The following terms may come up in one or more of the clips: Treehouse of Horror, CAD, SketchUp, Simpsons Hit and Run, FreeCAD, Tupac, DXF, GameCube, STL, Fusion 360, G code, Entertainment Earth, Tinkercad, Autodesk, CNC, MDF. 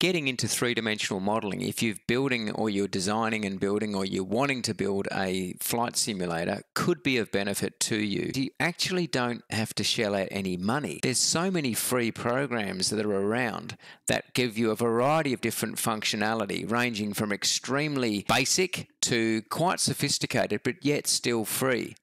getting into three-dimensional modeling, if you're building or you're designing and building or you're wanting to build a flight simulator, could be of benefit to you. You actually don't have to shell out any money. There's so many free programs that are around that give you a variety of different functionality, ranging from extremely basic to quite sophisticated, but yet still free.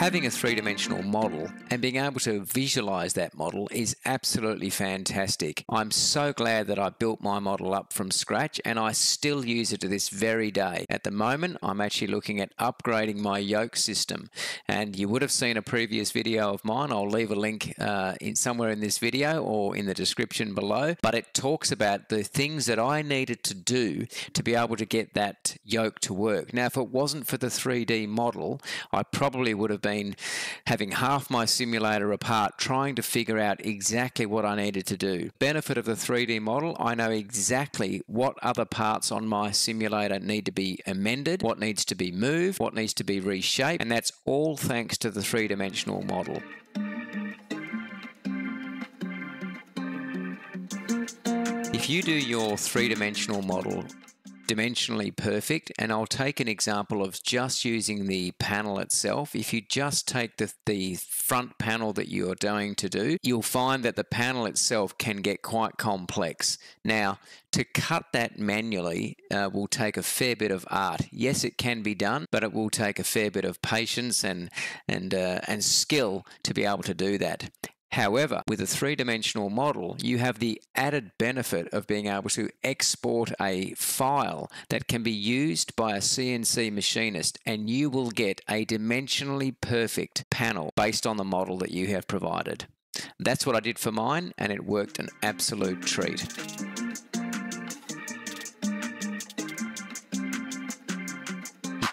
Having a three-dimensional model and being able to visualize that model is absolutely fantastic. I'm so glad that I built my model up from scratch, and I still use it to this very day. At the moment, I'm actually looking at upgrading my yoke system, and you would have seen a previous video of mine. I'll leave a link in somewhere in this video or in the description below, but it talks about the things that I needed to do to be able to get that yoke to work. Now, if it wasn't for the 3D model, I probably would have been having half my simulator apart trying to figure out exactly what I needed to do. Benefit of the 3D model, I know exactly what other parts on my simulator need to be amended, what needs to be moved, what needs to be reshaped, and that's all thanks to the three-dimensional model. If you do your three-dimensional model dimensionally perfect, and I'll take an example of just using the panel itself. If you just take the front panel that you're going to do, you'll find that the panel itself can get quite complex. Now, to cut that manually will take a fair bit of art. Yes, it can be done, but it will take a fair bit of patience and skill to be able to do that. However, with a three-dimensional model, you have the added benefit of being able to export a file that can be used by a CNC machinist, and you will get a dimensionally perfect panel based on the model that you have provided. That's what I did for mine, and it worked an absolute treat.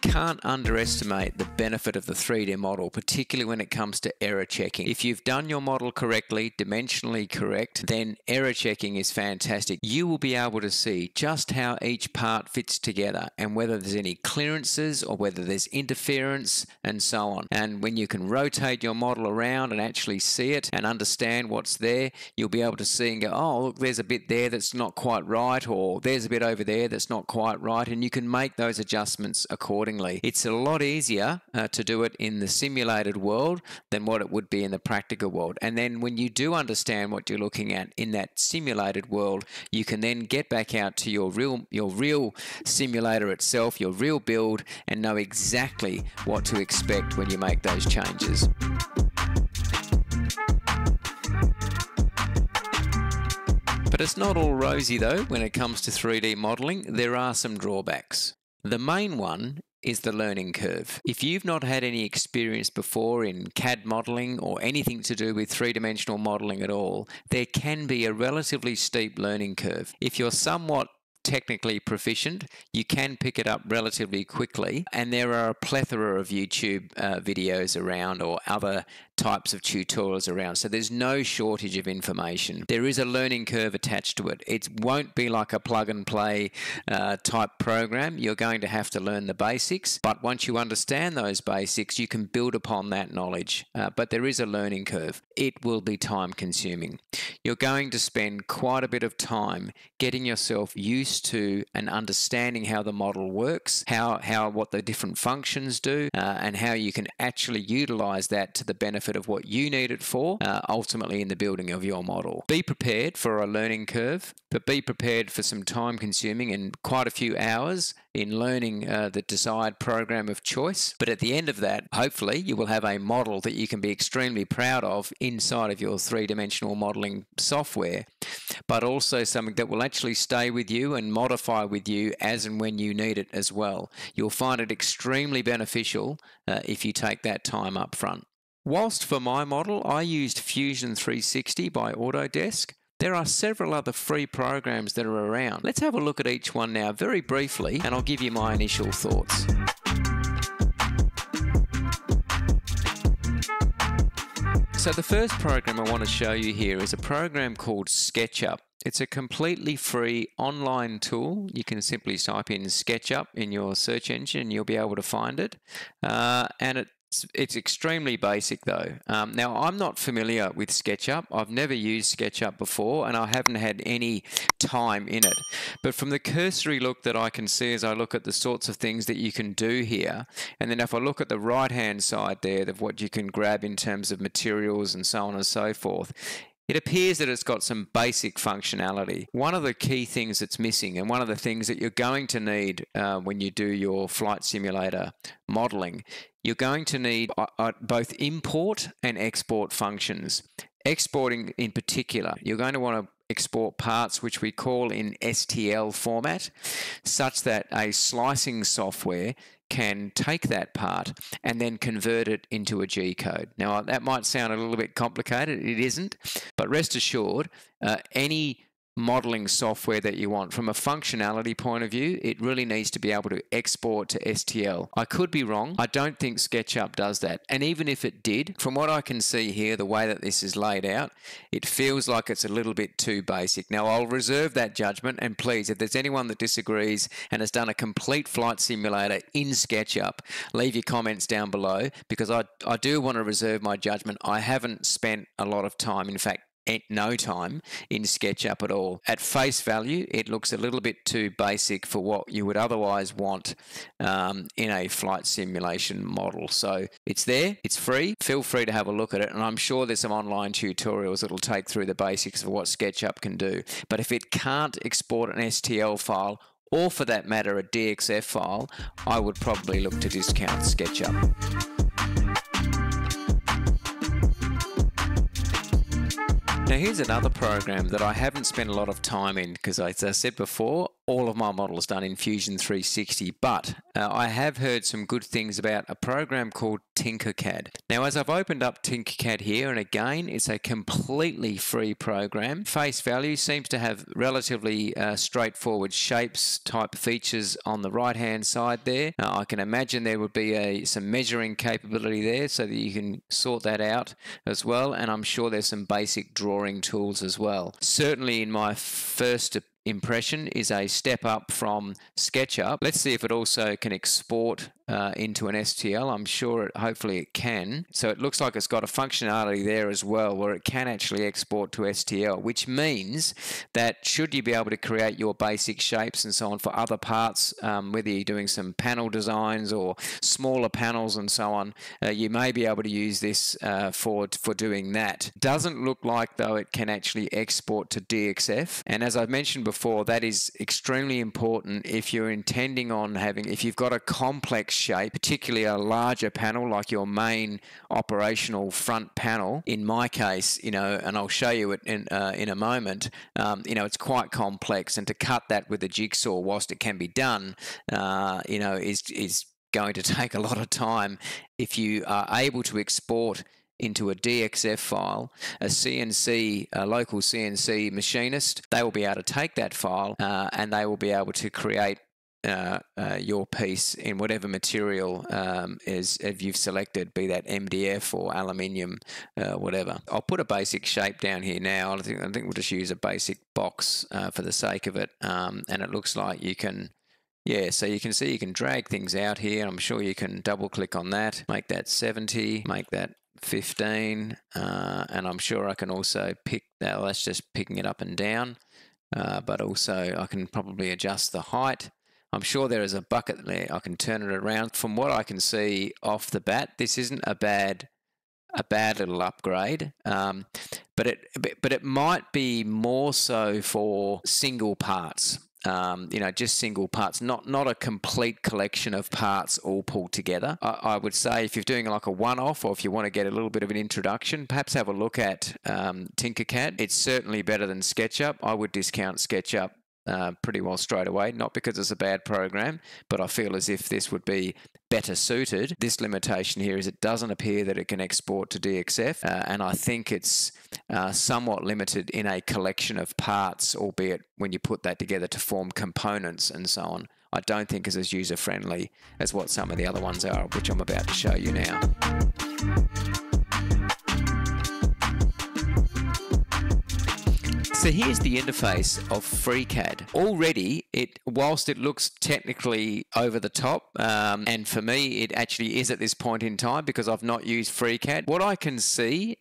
Can't underestimate the benefit of the 3D model, particularly when it comes to error checking. If you've done your model correctly, dimensionally correct, then error checking is fantastic. You will be able to see just how each part fits together and whether there's any clearances or whether there's interference and so on. And when you can rotate your model around and actually see it and understand what's there, you'll be able to see and go, oh, look, there's a bit there that's not quite right, or there's a bit over there that's not quite right, and you can make those adjustments accordingly. It's a lot easier to do it in the simulated world than what it would be in the practical world. And then when you do understand what you're looking at in that simulated world, you can then get back out to your real simulator itself, your real build, and know exactly what to expect when you make those changes. But it's not all rosy though when it comes to 3D modeling. There are some drawbacks. The main one is the learning curve. If you've not had any experience before in CAD modeling or anything to do with three-dimensional modeling at all, there can be a relatively steep learning curve. If you're somewhat technically proficient, you can pick it up relatively quickly, and there are a plethora of YouTube videos around or other types of tutorials around, so there's no shortage of information. There is a learning curve attached to it. It won't be like a plug-and-play type program. You're going to have to learn the basics, but once you understand those basics, you can build upon that knowledge, but there is a learning curve. It will be time-consuming. You're going to spend quite a bit of time getting yourself used to and understanding how the model works, what the different functions do, and how you can actually utilize that to the benefit of what you need it for, ultimately in the building of your model. Be prepared for a learning curve, but be prepared for some time-consuming and quite a few hours in learning the desired program of choice. But at the end of that, hopefully, you will have a model that you can be extremely proud of inside of your three-dimensional modeling software, but also something that will actually stay with you and modify with you as and when you need it as well. You'll find it extremely beneficial if you take that time up front. Whilst for my model, I used Fusion 360 by Autodesk, there are several other free programs that are around. Let's have a look at each one now very briefly, and I'll give you my initial thoughts. So the first program I want to show you here is a program called SketchUp. It's a completely free online tool. You can simply type in SketchUp in your search engine and you'll be able to find it. And it's extremely basic though. Now I'm not familiar with SketchUp. I've never used SketchUp before and I haven't had any time in it. But from the cursory look that I can see as I look at the sorts of things that you can do here, and then if I look at the right hand side there of what you can grab in terms of materials and so on and so forth, it appears that it's got some basic functionality. One of the key things that's missing and one of the things that you're going to need when you do your flight simulator modeling, you're going to need both import and export functions. Exporting in particular, you're going to want to export parts which we call in STL format, such that a slicing software can take that part and then convert it into a G code. Now that might sound a little bit complicated, it isn't, but rest assured any modeling software that you want from a functionality point of view, it really needs to be able to export to STL. I could be wrong, I don't think SketchUp does that, and even if it did, from what I can see here, the way that this is laid out, it feels like it's a little bit too basic. Now I'll reserve that judgment, and please, if there's anyone that disagrees and has done a complete flight simulator in SketchUp, leave your comments down below, because I do want to reserve my judgment. I haven't spent a lot of time, in fact at no time, in SketchUp at all. At face value, it looks a little bit too basic for what you would otherwise want in a flight simulation model. So it's there, it's free, feel free to have a look at it, and I'm sure there's some online tutorials that'll take through the basics of what SketchUp can do. But if it can't export an STL file, or for that matter a DXF file, I would probably look to discount SketchUp. Now here's another program that I haven't spent a lot of time in because, as I said before, all of my models done in Fusion 360, but I have heard some good things about a program called Tinkercad. Now as I've opened up Tinkercad here, and again it's a completely free program, face value seems to have relatively straightforward shapes type features on the right hand side there. Now, I can imagine there would be some measuring capability there so that you can sort that out as well, and I'm sure there's some basic drawing tools as well. Certainly in my first impression is a step up from SketchUp. Let's see if it also can export into an STL. I'm sure hopefully it can. So it looks like it's got a functionality there as well where it can actually export to STL, which means that should you be able to create your basic shapes and so on for other parts, whether you're doing some panel designs or smaller panels and so on, you may be able to use this for doing that. Doesn't look like though it can actually export to DXF, and as I've mentioned before, that is extremely important if you're intending on having, if you've got a complex shape, particularly a larger panel like your main operational front panel. In my case, you know, and I'll show you it in a moment, you know, it's quite complex, and to cut that with a jigsaw, whilst it can be done, you know, is going to take a lot of time. If you are able to export into a DXF file, a CNC, a local CNC machinist, they will be able to take that file and they will be able to create your piece in whatever material if you've selected, be that MDF or aluminium, whatever. I'll put a basic shape down here now. I think we'll just use a basic box for the sake of it, and it looks like you can, yeah, so you can see you can drag things out here. I'm sure you can double click on that, make that 70, make that 15, and I'm sure I can also pick that. Well, that's just picking it up and down, but also I can probably adjust the height. I'm sure there is a bucket there. I can turn it around. From what I can see off the bat, this isn't a bad little upgrade, but it might be more so for single parts. You know, just single parts, not a complete collection of parts all pulled together. I would say if you're doing like a one-off, or if you want to get a little bit of an introduction, perhaps have a look at Tinkercad. It's certainly better than SketchUp. I would discount SketchUp pretty well straight away, not because it's a bad program, but I feel as if this would be better suited. This limitation here is it doesn't appear that it can export to DXF, and I think it's somewhat limited in a collection of parts, albeit when you put that together to form components and so on. I don't think it's as user-friendly as what some of the other ones are, which I'm about to show you now. So here's the interface of FreeCAD. Already, whilst it looks technically over the top, and for me it actually is at this point in time because I've not used FreeCAD, what I can see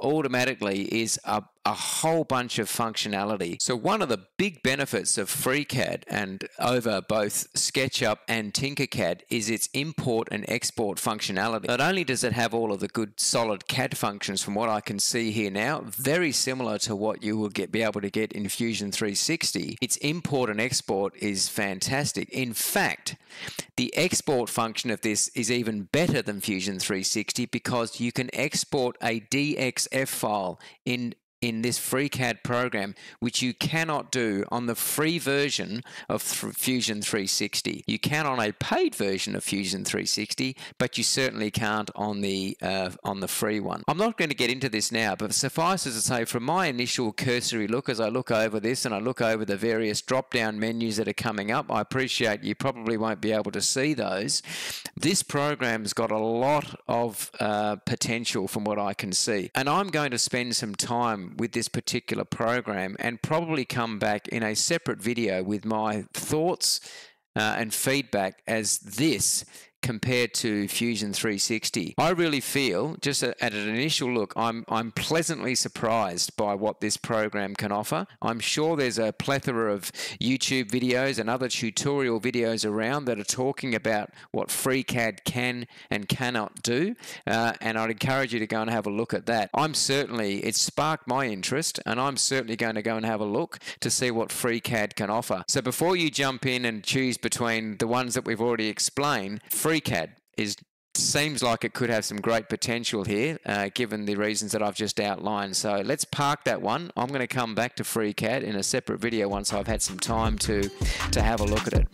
automatically is a whole bunch of functionality. So one of the big benefits of FreeCAD and over both SketchUp and Tinkercad is its import and export functionality. Not only does it have all of the good solid CAD functions from what I can see here now, very similar to what you will be able to get in Fusion 360, its import and export is fantastic. In fact, the export function of this is even better than Fusion 360 because you can export a DXF file in this FreeCAD program, which you cannot do on the free version of Fusion 360. You can on a paid version of Fusion 360, but you certainly can't on the free one. I'm not going to get into this now, but suffice it to say, from my initial cursory look, as I look over this and I look over the various drop-down menus that are coming up, I appreciate you probably won't be able to see those. This program's got a lot of potential from what I can see, and I'm going to spend some time with this particular program and probably come back in a separate video with my thoughts and feedback as this compared to Fusion 360. I really feel, just at an initial look, I'm pleasantly surprised by what this program can offer. I'm sure there's a plethora of YouTube videos and other tutorial videos around that are talking about what FreeCAD can and cannot do, and I'd encourage you to go and have a look at that. It sparked my interest, and I'm certainly going to go and have a look to see what FreeCAD can offer. So before you jump in and choose between the ones that we've already explained, FreeCAD seems like it could have some great potential here, given the reasons that I've just outlined. So let's park that one. I'm going to come back to FreeCAD in a separate video once I've had some time to have a look at it.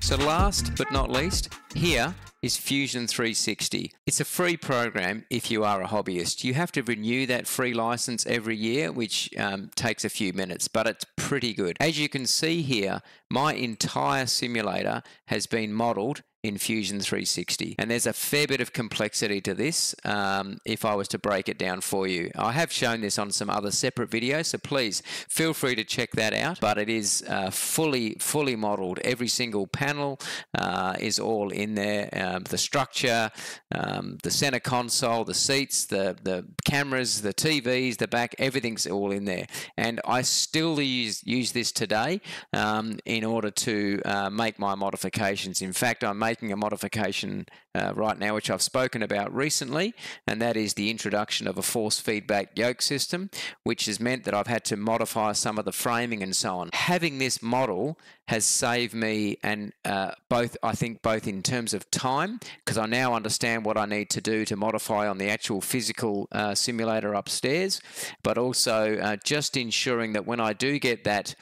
So last but not least, here is Fusion 360. It's a free program if you are a hobbyist. You have to renew that free license every year, which takes a few minutes, but it's pretty good. As you can see here, my entire simulator has been modeled in Fusion 360, and there's a fair bit of complexity to this if I was to break it down for you. I have shown this on some other separate videos, so please feel free to check that out, but it is fully modeled. Every single panel is all in there, the structure, the center console, the seats, the cameras, the TVs, the back, everything's all in there, and I still use this today in order to make my modifications. In fact, I'm making a modification right now, which I've spoken about recently, and that is the introduction of a force feedback yoke system, which has meant that I've had to modify some of the framing and so on. Having this model has saved me, and both in terms of time, because I now understand what I need to do to modify on the actual physical simulator upstairs, but also just ensuring that when I do get that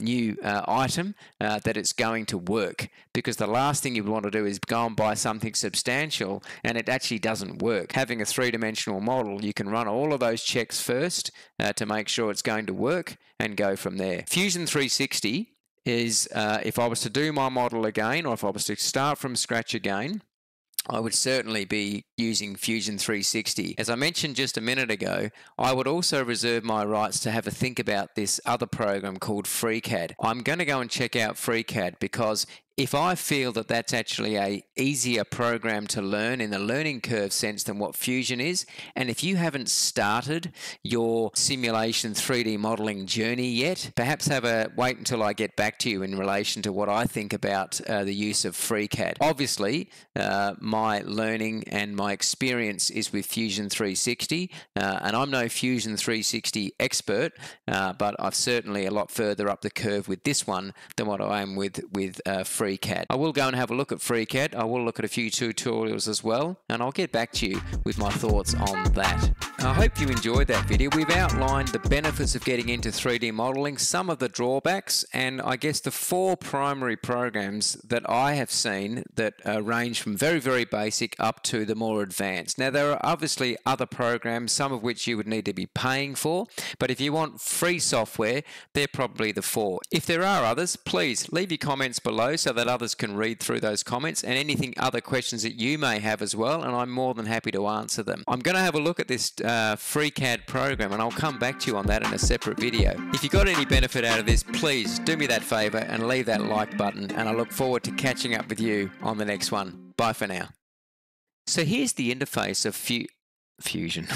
new item, that it's going to work, because the last thing you would want to do is go and buy something substantial and it actually doesn't work. Having a three-dimensional model, you can run all of those checks first to make sure it's going to work and go from there. Fusion 360 is, if I was to do my model again, or if I was to start from scratch again, I would certainly be using Fusion 360. As I mentioned just a minute ago, I would also reserve my rights to have a think about this other program called FreeCAD. I'm going to go and check out FreeCAD, because if I feel that that's actually an easier program to learn in the learning curve sense than what Fusion is, and if you haven't started your simulation 3D modeling journey yet, perhaps wait until I get back to you in relation to what I think about the use of FreeCAD. Obviously, my learning and my experience is with Fusion 360, and I'm no Fusion 360 expert, but I've certainly a lot further up the curve with this one than what I am with FreeCAD. I will go and have a look at FreeCAD. I will look at a few tutorials as well, and I'll get back to you with my thoughts on that. I hope you enjoyed that video. We've outlined the benefits of getting into 3D modeling, some of the drawbacks, and I guess the four primary programs that I have seen that range from very, very basic up to the more advanced. Now, there are obviously other programs, some of which you would need to be paying for, but if you want free software, they're probably the four. If there are others, please leave your comments below so that others can read through those comments and anything other questions that you may have as well, and I'm more than happy to answer them. I'm going to have a look at this FreeCAD program, and I'll come back to you on that in a separate video. If you got any benefit out of this, please do me that favor and leave that like button, and I look forward to catching up with you on the next one. Bye for now. So here's the interface of Fusion.